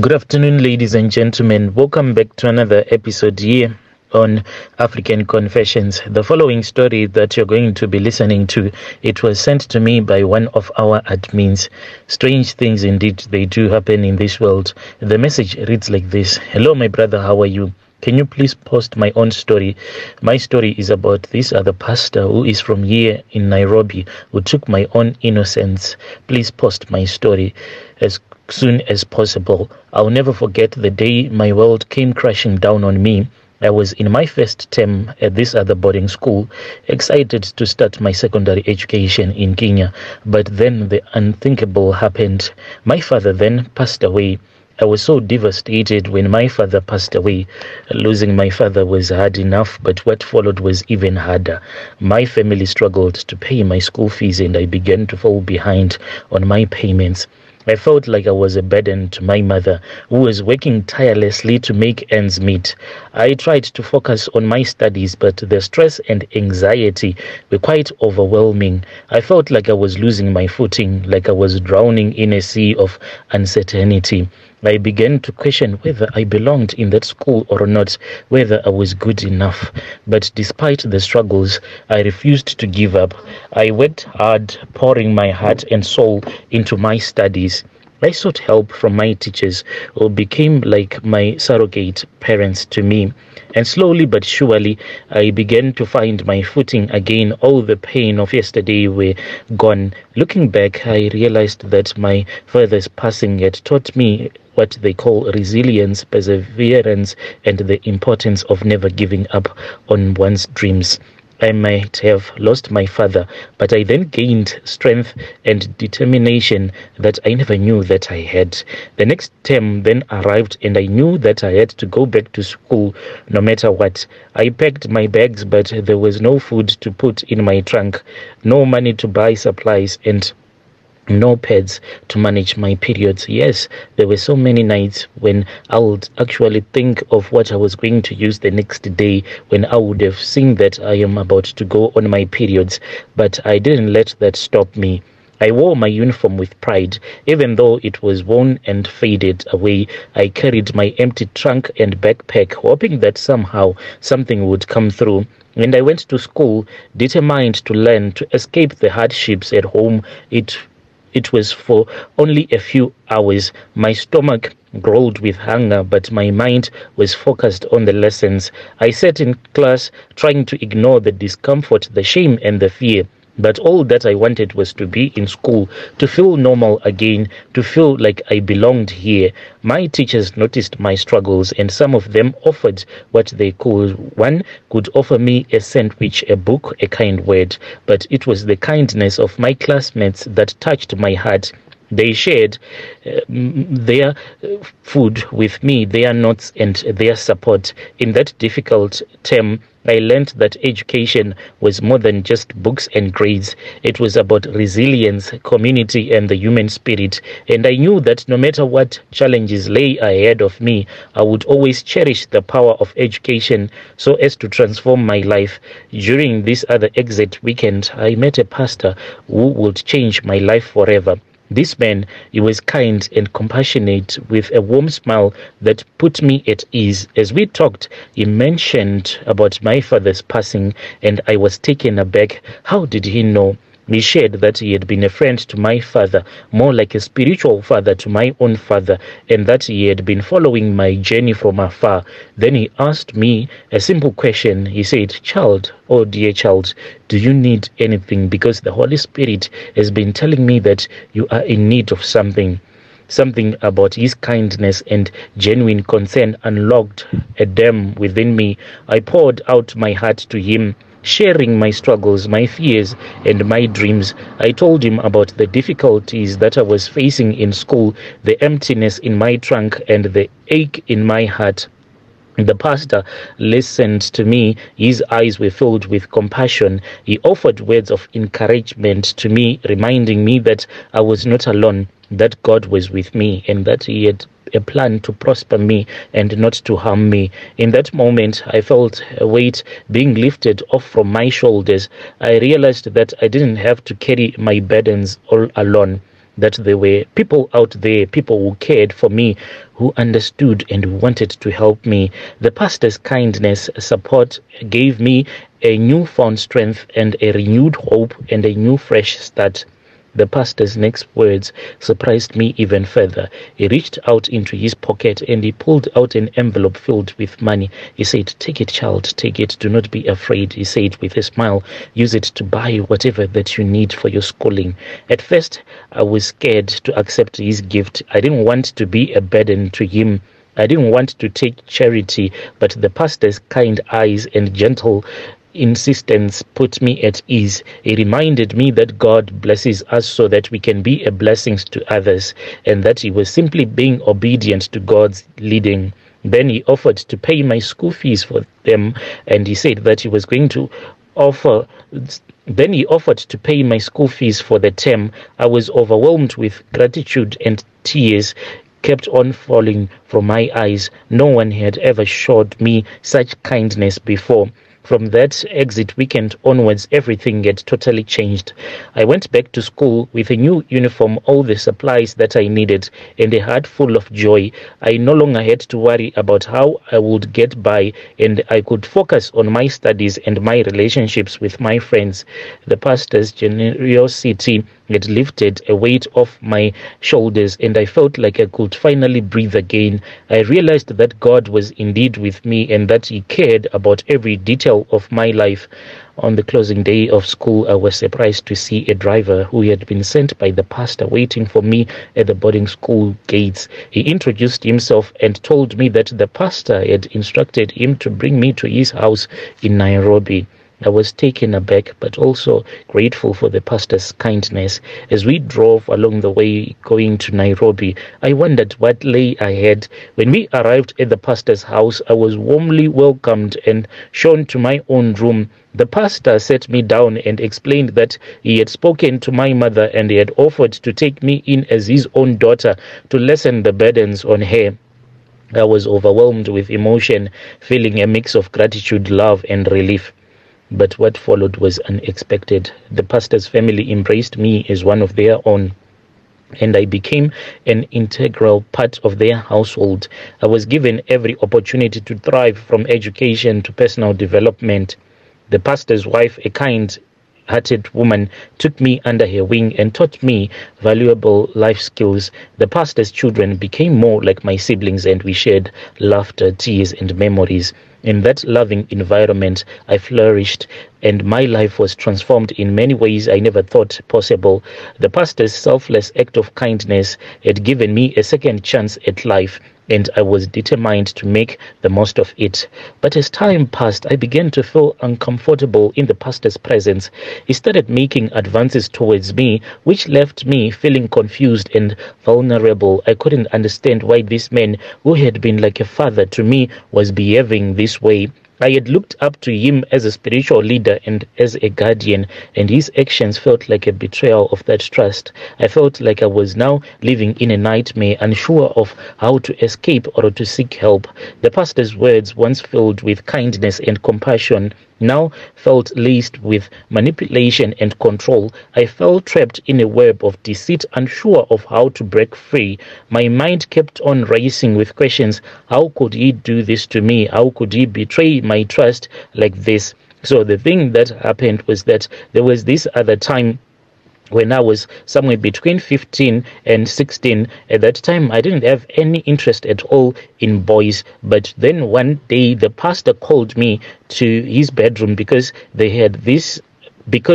Good afternoon, ladies and gentlemen. Welcome back to another episode here on African Confessions. The following story that you're going to be listening to, it was sent to me by one of our admins. Strange things indeed, they do happen in this world. The message reads like this. Hello, my brother, how are you? Can you please post my own story? My story is about this other pastor who is from here in Nairobi, who took my own innocence. Please post my story as soon as possible. I'll never forget the day my world came crashing down on me. I was in my first term at this other boarding school, excited to start my secondary education in Kenya. But then the unthinkable happened. My father then passed away. I was so devastated when my father passed away. Losing my father was hard enough, but what followed was even harder. My family struggled to pay my school fees, and I began to fall behind on my payments. I felt like I was a burden to my mother, who was working tirelessly to make ends meet. I tried to focus on my studies, but the stress and anxiety were quite overwhelming. I felt like I was losing my footing, like I was drowning in a sea of uncertainty. I began to question whether I belonged in that school or not, whether I was good enough. But despite the struggles, I refused to give up. I worked hard, pouring my heart and soul into my studies. I sought help from my teachers, who became like my surrogate parents to me. And slowly but surely, I began to find my footing again. All the pain of yesterday were gone. Looking back, I realized that my father's passing had taught me what they call resilience, perseverance, and the importance of never giving up on one's dreams. I might have lost my father, but I then gained strength and determination that I never knew that I had. The next term then arrived, and I knew that I had to go back to school no matter what. I packed my bags, but there was no food to put in my trunk, no money to buy supplies, and no pads to manage my periods. Yes, there were so many nights when I would actually think of what I was going to use the next day when I would have seen that I am about to go on my periods, but I didn't let that stop me. I wore my uniform with pride, even though it was worn and faded away. I carried my empty trunk and backpack, hoping that somehow something would come through. And I went to school, determined to learn, to escape the hardships at home. It was for only a few hours. My stomach growled with hunger, but my mind was focused on the lessons. I sat in class trying to ignore the discomfort, the shame, and the fear. But all that I wanted was to be in school, to feel normal again, to feel like I belonged here. My teachers noticed my struggles, and some of them offered what they could. One could offer me a sandwich, a book, a kind word, but it was the kindness of my classmates that touched my heart. They shared their food with me, their notes, and their support. In that difficult term, I learned that education was more than just books and grades. It was about resilience, community, and the human spirit. And I knew that no matter what challenges lay ahead of me, I would always cherish the power of education so as to transform my life. During this other exit weekend, I met a pastor who would change my life forever. This man, he was kind and compassionate, with a warm smile that put me at ease. As we talked, he mentioned about my father's passing, and I was taken aback. How did he know? He shared that he had been a friend to my father, more like a spiritual father to my own father, and that he had been following my journey from afar. Then he asked me a simple question. He said, "Child, oh dear child, do you need anything? Because the Holy Spirit has been telling me that you are in need of something." Something about his kindness and genuine concern unlocked a dam within me. I poured out my heart to him, sharing my struggles, my fears, and my dreams. I told him about the difficulties that I was facing in school, the emptiness in my trunk, and the ache in my heart. The pastor listened to me. His eyes were filled with compassion. He offered words of encouragement to me, reminding me that I was not alone, that God was with me, and that he had a plan to prosper me and not to harm me. In that moment, I felt a weight being lifted off from my shoulders. I realized that I didn't have to carry my burdens all alone. that there were people out there, people who cared for me, who understood and who wanted to help me. The pastor's kindness, support gave me a newfound strength and a renewed hope and a new fresh start. The pastor's next words surprised me even further. He reached out into his pocket and he pulled out an envelope filled with money. He said, "Take it, child, take it. Do not be afraid," he said with a smile. "Use it to buy whatever that you need for your schooling." At first, I was scared to accept his gift. I didn't want to be a burden to him. I didn't want to take charity, but the pastor's kind eyes and gentle insistence put me at ease. It reminded me that God blesses us so that we can be a blessing to others, and that he was simply being obedient to God's leading. Then he offered to pay my school fees for them, and he said that he was going to offer. Then he offered to pay my school fees for the term. I was overwhelmed with gratitude, and tears kept on falling from my eyes. No one had ever showed me such kindness before. From that exit weekend onwards, everything had totally changed. I went back to school with a new uniform, all the supplies that I needed, and a heart full of joy. I no longer had to worry about how I would get by, and I could focus on my studies and my relationships with my friends. The pastor's generosity had lifted a weight off my shoulders, and I felt like I could finally breathe again. I realized that God was indeed with me and that he cared about every detail of my life. On the closing day of school, I was surprised to see a driver who had been sent by the pastor waiting for me at the boarding school gates. He introduced himself and told me that the pastor had instructed him to bring me to his house in Nairobi. I was taken aback, but also grateful for the pastor's kindness. As we drove along the way going to Nairobi, I wondered what lay ahead. When we arrived at the pastor's house, I was warmly welcomed and shown to my own room. The pastor set me down and explained that he had spoken to my mother and he had offered to take me in as his own daughter to lessen the burdens on her. I was overwhelmed with emotion, feeling a mix of gratitude, love, and relief. But what followed was unexpected. The pastor's family embraced me as one of their own, and I became an integral part of their household. I was given every opportunity to thrive, from education to personal development. The pastor's wife, a kind-hearted woman, took me under her wing and taught me valuable life skills. The pastor's children became more like my siblings, and we shared laughter, tears, and memories. In that loving environment, I flourished, and my life was transformed in many ways I never thought possible. The pastor's selfless act of kindness had given me a second chance at life, and I was determined to make the most of it. But as time passed, I began to feel uncomfortable in the pastor's presence. He started making advances towards me, which left me feeling confused and vulnerable. I couldn't understand why this man, who had been like a father to me, was behaving this way. I had looked up to him as a spiritual leader and as a guardian, and his actions felt like a betrayal of that trust. I felt like I was now living in a nightmare, unsure of how to escape or to seek help. The pastor's words, once filled with kindness and compassion, now felt laced with manipulation and control. I felt trapped in a web of deceit, unsure of how to break free. My mind kept on racing with questions. How could he do this to me? How could he betray my trust like this? So the thing that happened was that there was this other time when I was somewhere between 15 and 16. At that time, I didn't have any interest at all in boys. But then one day, the pastor called me to his bedroom because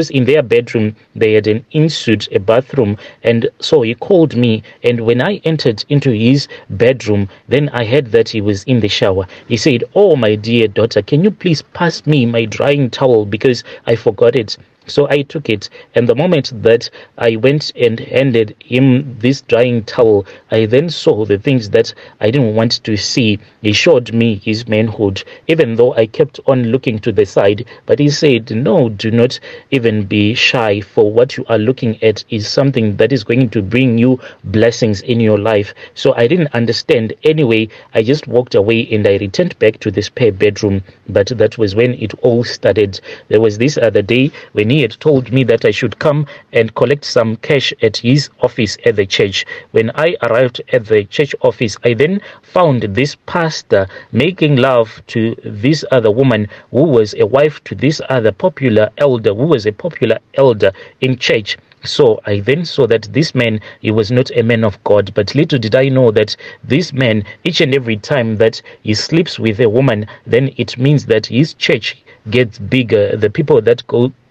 in their bedroom they had an ensuite, a bathroom, and so he called me. And when I entered into his bedroom, then I heard that he was in the shower. He said, "Oh, my dear daughter, can you please pass me my drying towel because I forgot it?" So I took it, and the moment that I went and handed him this drying towel, I then saw the things that I didn't want to see. He showed me his manhood, even though I kept on looking to the side. But he said, "No, do not even be shy, for what you are looking at is something that is going to bring you blessings in your life." So I didn't understand. Anyway, I just walked away, and I returned back to the spare bedroom. But that was when it all started. There was this other day when he me had told me that I should come and collect some cash at his office at the church. When I arrived at the church office, I then found this pastor making love to this other woman who was a wife to this other popular elder, who was a popular elder in church. So I then saw that this man, he was not a man of God. But little did I know that this man, each and every time that he sleeps with a woman, then it means that his church gets bigger. The people that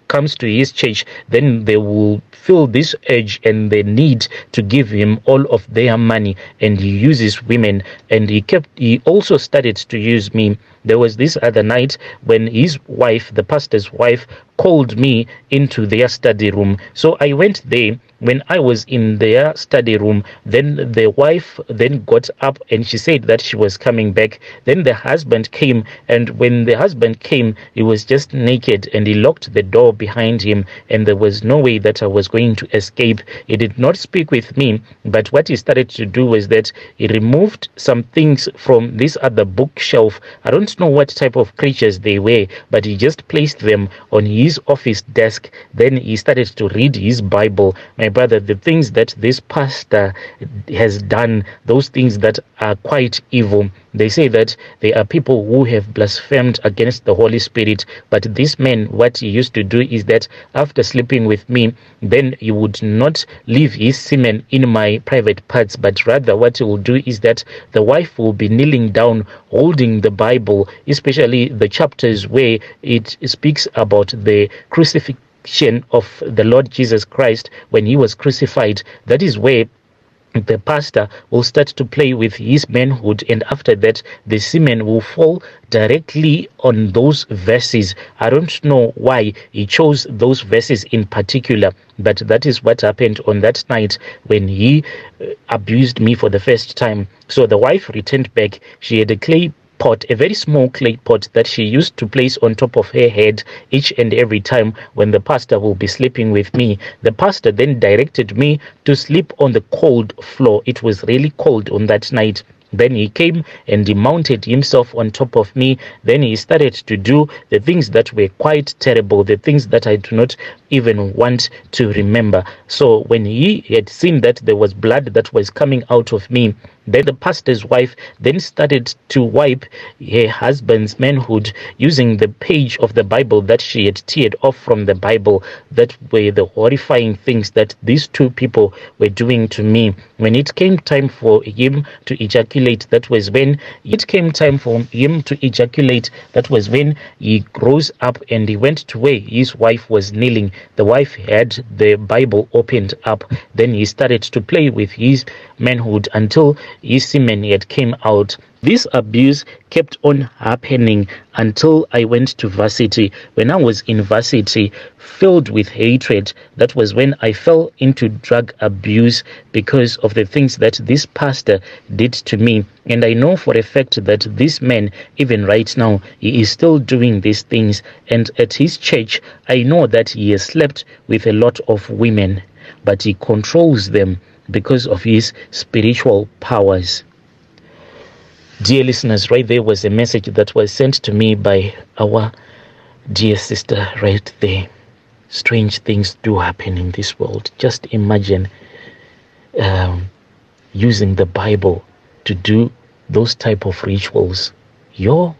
comes to his church, then they will feel this urge and they need to give him all of their money, and he uses women. And he also started to use me. There was this other night when his wife, the pastor's wife, called me into their study room. So I went there. When I was in their study room, then the wife then got up and she said that she was coming back. Then the husband came, and when the husband came, he was just naked and he locked the door behind him, and there was no way that I was going to escape. He did not speak with me, but what he started to do was that he removed some things from this other bookshelf. I don't know what type of creatures they were, but he just placed them on his office desk. Then he started to read his Bible. My brother, the things that this pastor has done, those things that are quite evil. They say that there are people who have blasphemed against the Holy Spirit. But this man, what he used to do is that after sleeping with me, then he would not leave his semen in my private parts, but rather what he will do is that the wife will be kneeling down holding the Bible, especially the chapters where it speaks about the crucifixion of the Lord Jesus Christ when he was crucified. That is where the pastor will start to play with his manhood, and after that the semen will fall directly on those verses. I don't know why he chose those verses in particular, but that is what happened on that night when he abused me for the first time. So the wife returned back. She had a clay pot, a very small clay pot that she used to place on top of her head each and every time when the pastor will be sleeping with me. The pastor then directed me to sleep on the cold floor. It was really cold on that night. Then he came and he mounted himself on top of me. Then he started to do the things that were quite terrible, the things that I do not even want to remember. So when he had seen that there was blood that was coming out of me, then the pastor's wife then started to wipe her husband's manhood using the page of the Bible that she had teared off from the Bible. That were the horrifying things that these two people were doing to me. When it came time for him to ejaculate, that was when he rose up and he went to where his wife was kneeling. The wife had the Bible opened up. Then he started to play with his manhood until his semen had came out. This abuse kept on happening until I went to varsity. When I was in varsity, filled with hatred, that was when I fell into drug abuse because of the things that this pastor did to me. And I know for a fact that this man, even right now, he is still doing these things. And at his church, I know that he has slept with a lot of women, but he controls them because of his spiritual powers. Dear listeners, right there was a message that was sent to me by our dear sister right there. Strange things do happen in this world. Just imagine using the Bible to do those type of rituals. Yo.